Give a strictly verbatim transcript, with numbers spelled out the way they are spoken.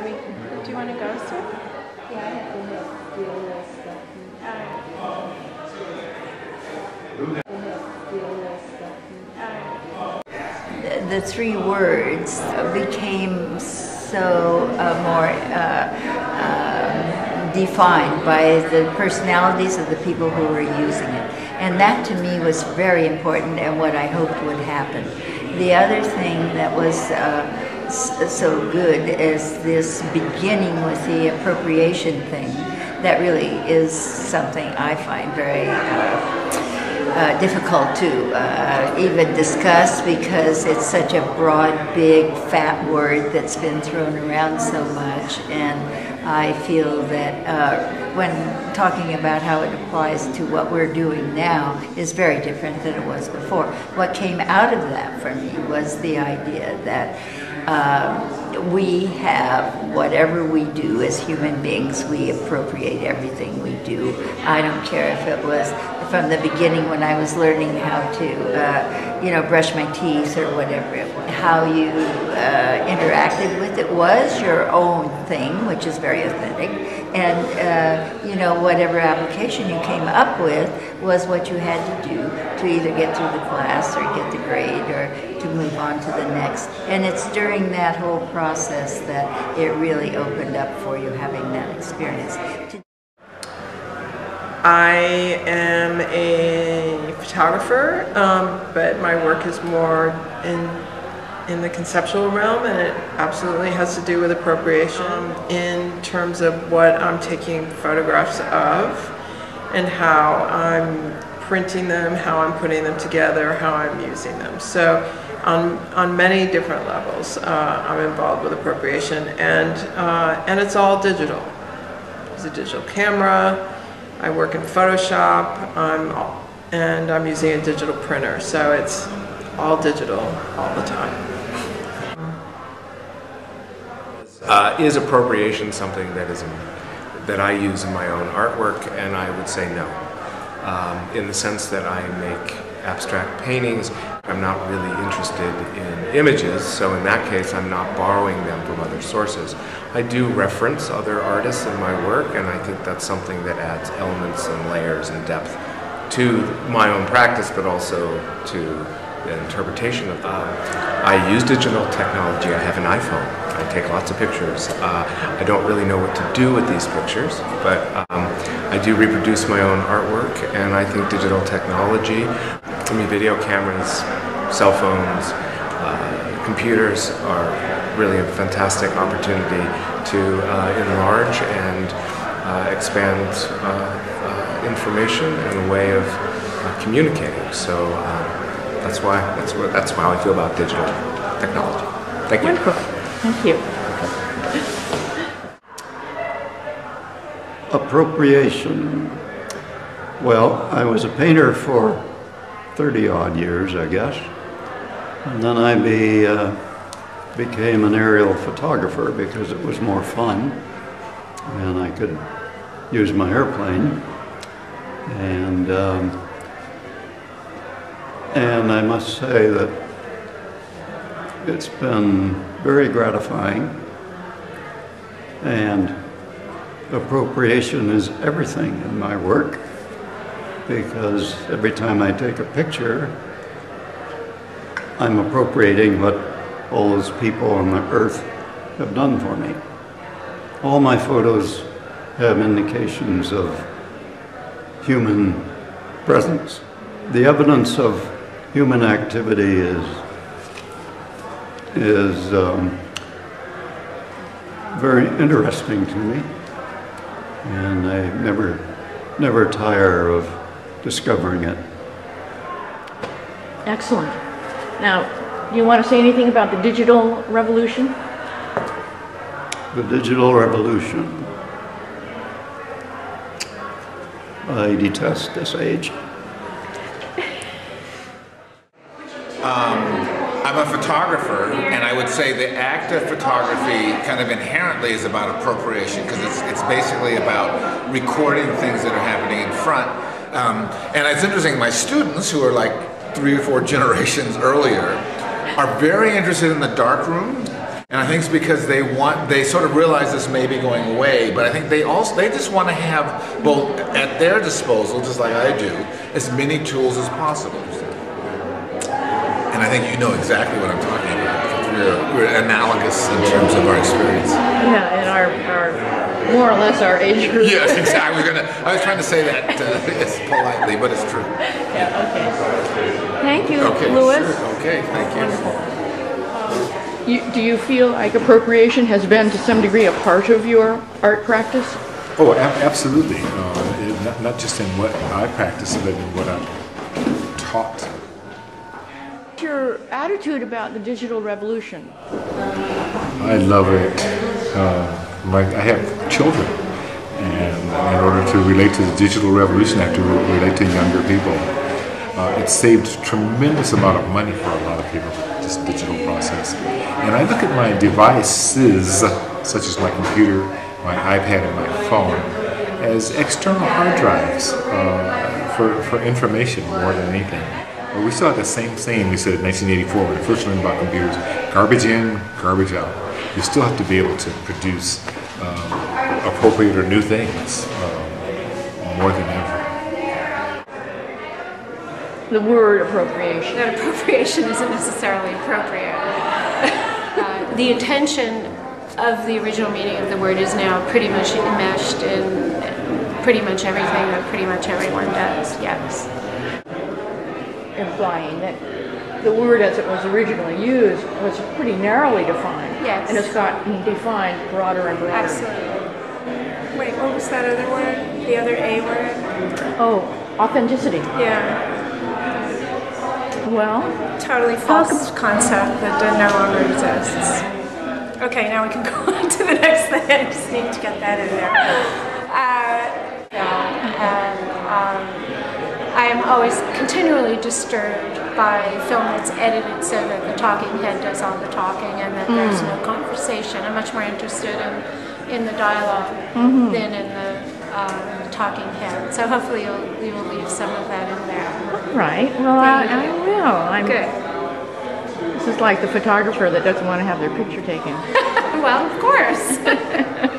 maybe we can. Do you want to go, sir? Yeah, I have to have deal with stuff. All right. I have to deal with stuff. All right. The, the three words became so uh, more uh, um, defined by the personalities of the people who were using it. And that to me was very important and what I hoped would happen. The other thing that was uh, so good is this beginning with the appropriation thing. That really is something I find very uh, uh, difficult to uh, even discuss, because it's such a broad, big, fat word that's been thrown around so much. And I feel that uh, when talking about how it applies to what we're doing now is very different than it was before. What came out of that for me was the idea that Uh, we have, whatever we do as human beings, we appropriate everything we do. I don't care if it was from the beginning when I was learning how to, uh, you know, brush my teeth or whatever it was. How you uh, interacted with it was your own thing, which is very authentic. And, uh, you know, whatever application you came up with was what you had to do to either get through the class or get the grade or to move on to the next. And it's during that whole process that it really opened up for you, having that experience. I am a photographer, um, but my work is more in in the conceptual realm, and it absolutely has to do with appropriation in terms of what I'm taking photographs of and how I'm printing them, how I'm putting them together, how I'm using them. So on, on many different levels uh, I'm involved with appropriation, and, uh, and it's all digital. It's a digital camera, I work in Photoshop, I'm all, and I'm using a digital printer, so it's all digital, all the time. Uh, is appropriation something that is that I use in my own artwork? And I would say no. Um, in the sense that I make abstract paintings, I'm not really interested in images, so in that case I'm not borrowing them from other sources. I do reference other artists in my work, and I think that's something that adds elements and layers and depth to my own practice, but also to the interpretation of that. Uh, I use digital technology. I have an iPhone. I take lots of pictures. Uh, I don't really know what to do with these pictures, but um, I do reproduce my own artwork, and I think digital technology, I mean video cameras, cell phones, uh, computers are really a fantastic opportunity to uh, enlarge and uh, expand uh, uh, information and a way of uh, communicating. So. Uh, That's why. That's what. That's how I feel about digital technology. Thank you. Wonderful. Thank you. Okay. Appropriation. Well, I was a painter for thirty odd years, I guess, and then I be, uh, became an aerial photographer because it was more fun, and I could use my airplane. And. Um, And I must say that it's been very gratifying, and appropriation is everything in my work, because every time I take a picture, I'm appropriating what all those people on the earth have done for me. All my photos have indications of human presence. The evidence of human activity is is um, very interesting to me, and I never never tire of discovering it. Excellent. Now, do you want to say anything about the digital revolution? The digital revolution. I detest this age. Um, I'm a photographer, and I would say the act of photography kind of inherently is about appropriation, because it's, it's basically about recording things that are happening in front. Um, and it's interesting, my students, who are like three or four generations earlier, are very interested in the darkroom And I think it's because they want, they sort of realize this may be going away, but I think they also, they just want to have both at their disposal, just like I do, as many tools as possible. And I think you know exactly what I'm talking about. We're, we're analogous in terms of our experience. Yeah, and our, our more or less our age group. Yes, exactly. I was gonna, I was trying to say that uh, politely, but it's true. Yeah. Okay. Thank you, okay, Lewis. Sure. Okay. Thank you. You, do you feel like appropriation has been, to some degree, a part of your art practice? Oh, absolutely. Uh, it, not, not just in what I practice, but in what I'm taught. What's your attitude about the digital revolution? I love it. Uh, my, I have children, and in order to relate to the digital revolution, I have to relate to younger people. Uh, it saved a tremendous amount of money for a lot of people, this digital process. And I look at my devices, such as my computer, my iPad, and my phone, as external hard drives uh, for, for information more than anything. But we still have the same saying we said in nineteen eighty-four when I first learned about computers: garbage in, garbage out. You still have to be able to produce um, appropriate or new things um, more than ever. The word appropriation. That appropriation isn't necessarily appropriate. uh, the intention of the original meaning of the word is now pretty much enmeshed in pretty much everything that pretty much everyone does, yes. Implying that the word as it was originally used was pretty narrowly defined. Yes. And it's gotten defined broader and broader. Absolutely. Wait, what was that other word? The other A word? Oh, authenticity. Yeah. Well, totally false concept that no longer exists. Okay, now we can go on to the next thing. I just need to get that in there. Uh, yeah, and um, I am always continually disturbed by film that's edited so that the talking head does all the talking and that mm. there's no conversation. I'm much more interested in, in the dialogue mm-hmm. than in the Um, talking head. So hopefully you'll, you will leave some of that in there. All right. Well, I, I will. I'm, Good. This is like the photographer that doesn't want to have their picture taken. Well, of course.